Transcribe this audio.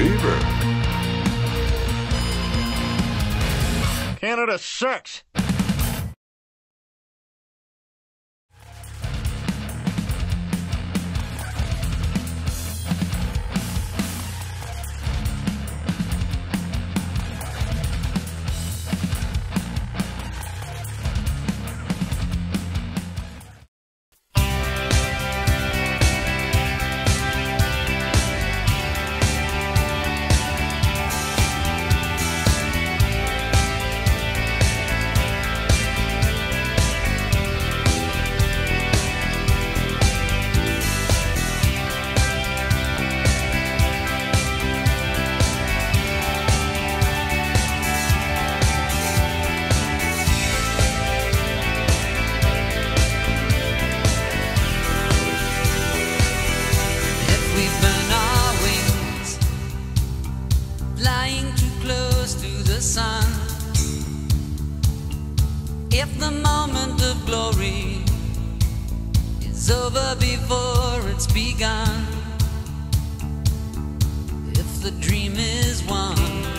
Beaver. Canada sucks. If the moment of glory is over before it's begun, if the dream is won.